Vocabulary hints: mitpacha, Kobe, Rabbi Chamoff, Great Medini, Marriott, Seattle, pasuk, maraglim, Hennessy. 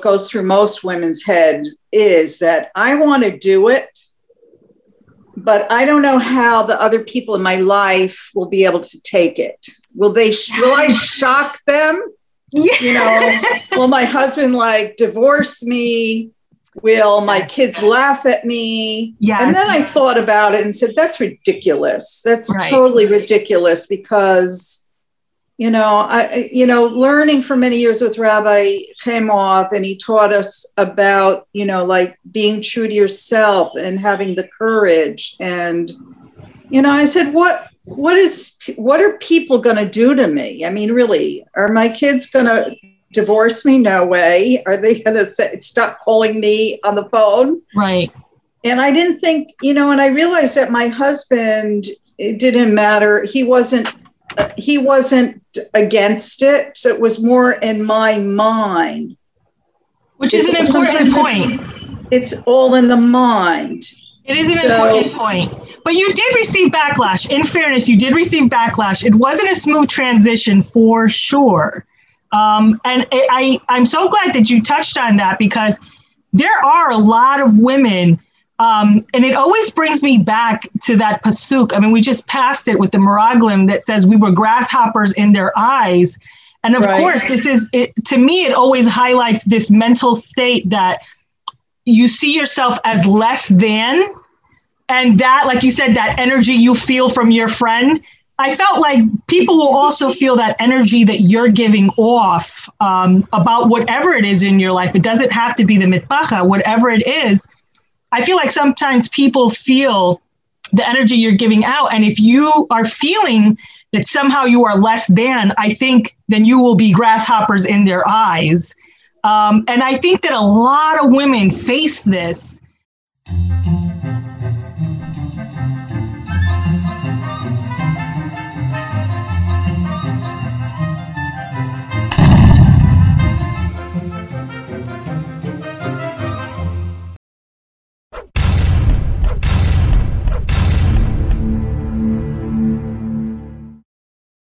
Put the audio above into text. goes through most women's heads is that I want to do it, but I don't know how the other people in my life will be able to take it. Will I shock them? Yeah. You know, will my husband divorce me? Will my kids laugh at me? Yes. And then I thought about it and said, that's ridiculous. That's right. Totally ridiculous because, you know, learning for many years with Rabbi Chamoff, and he taught us about, you know, being true to yourself and having the courage. And, you know, I said, what are people going to do to me? I mean, really, are my kids going to divorce me? No way. Are they going to stop calling me on the phone? Right. And I didn't think, you know, and I realized that my husband, it didn't matter. He wasn't against it. So it was more in my mind. Which is an important point. It's all in the mind. It is an important point. But you did receive backlash. In fairness, you did receive backlash. It wasn't a smooth transition for sure. And I'm so glad that you touched on that, because there are a lot of women, and it always brings me back to that pasuk. I mean, we just passed it with the maraglim that says we were grasshoppers in their eyes. And of course, this is, to me, it always highlights this mental state that you see yourself as less than, and that, like you said, that energy you feel from your friend, I felt like people will also feel that energy that you're giving off about whatever it is in your life. It doesn't have to be the mitpacha, whatever it is. I feel like sometimes people feel the energy you're giving out. And if you are feeling that somehow you are less than, I think then you will be grasshoppers in their eyes. And I think that a lot of women face this